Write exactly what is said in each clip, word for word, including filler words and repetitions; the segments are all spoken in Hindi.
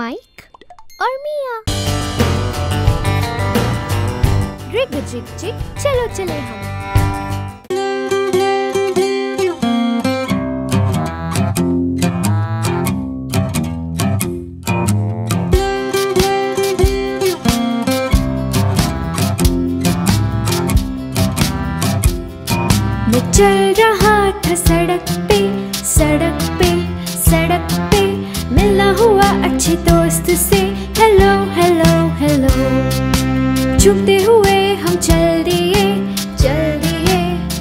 माइक और Mia. Rig a jig jig, चलो चले हम। मैं चल रहा था सड़क पे, सड़क पे, सड़क पे, मिला हुआ अच्छे दोस्त से। हेलो हेलो हेलो, झूमते हुए हम चल दिए, चल दिए,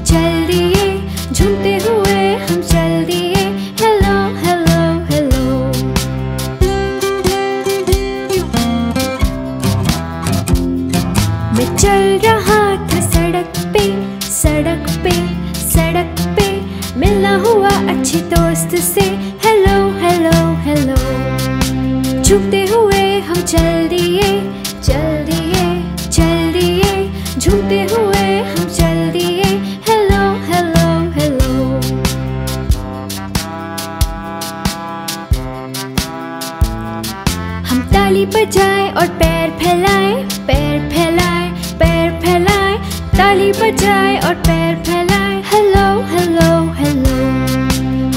चल दिए, झूमते हुए हम चल दिए। Hello hello hello. मैं चल रहा था सड़क पे, सड़क पे, सड़क पे, मिला हुआ अच्छे दोस्त से। हेलो हेलो हेलो, झूमते हुए हम चल दिए, चल दिए, चल दिए, झूमते हुए हम चल दिए। Hello hello hello. हम ताली बजाए और पैर फैलाए, पैर फैलाए, पैर फैलाए, ताली बजाए और पैर फैलाए। Hello hello hello.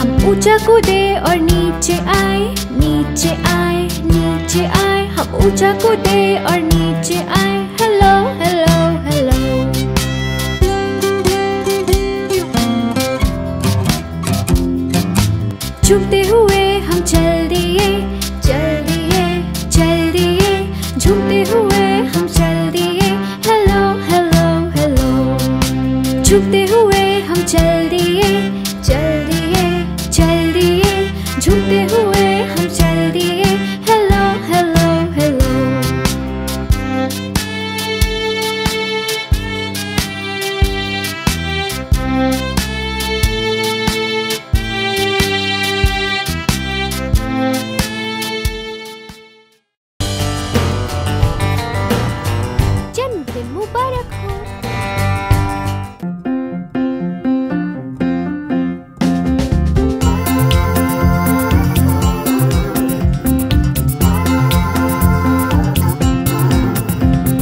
हम ऊंचा कूदे और नीचे आए, नीचे आए, नीचे आए, हम ऊंचा कूदे और नीचे आए। Hello hello hello. झूमते हुए हम चल दिए, चल दिए, चल दिए, झूमते हुए हम चल दिए। Hello hello hello. झूमते हुए हम चल दिए, चल दिए, चल दिए, झूमते हुए हम चल दिए। Hello hello hello. जन्मदिन मुबारक हो।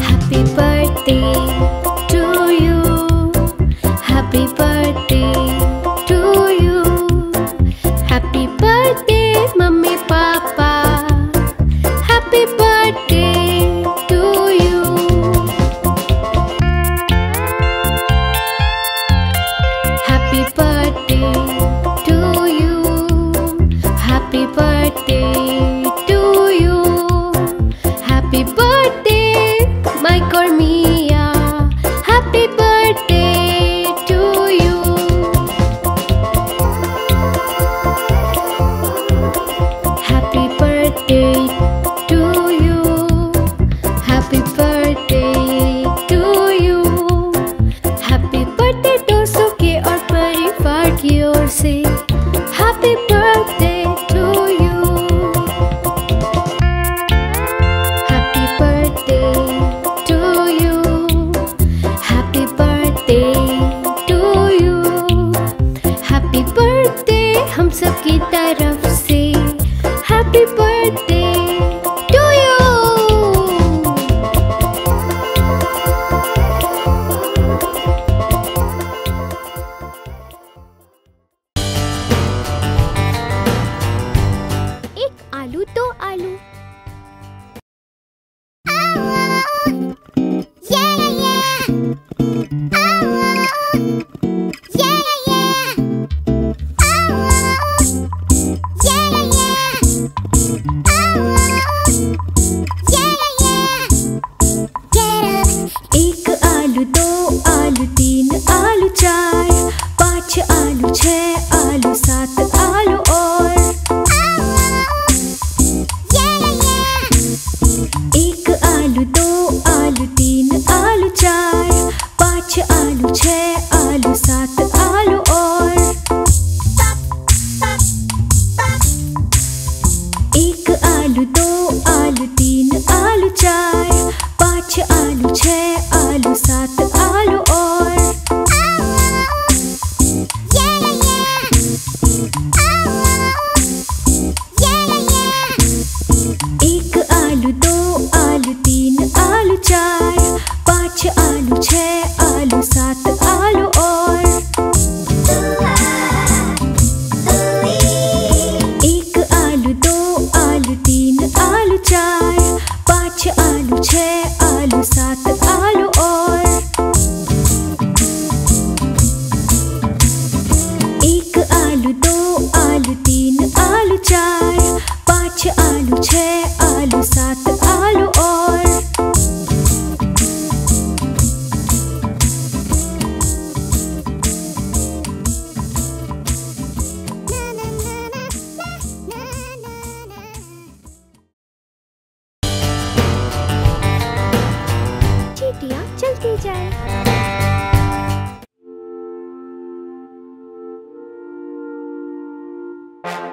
Happy birthday to you, happy birthday to you, happy birthday मम्मी पापा, happy birthday to you. Happy birthday to you, happy birthday to you, happy birthday Mike or Mia, happy birthday to you, happy birthday to you, happy birthday to you, happy birthday दोस्तों के और परिवार की ओर से। Happy birthday to you, happy birthday to you, happy birthday to you, happy birthday हम सब की तरफ से। Happy birthday to you. आलू तीन, आलू चार, पाँच आलू, छः आलू, सात आलू और। चीटियाँ चलती जाए। Bye.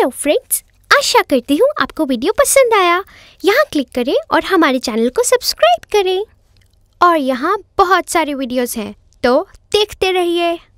हेलो फ्रेंड्स, आशा करती हूँ आपको वीडियो पसंद आया। यहाँ क्लिक करें और हमारे चैनल को सब्सक्राइब करें और यहाँ बहुत सारे वीडियोस हैं, तो देखते रहिए।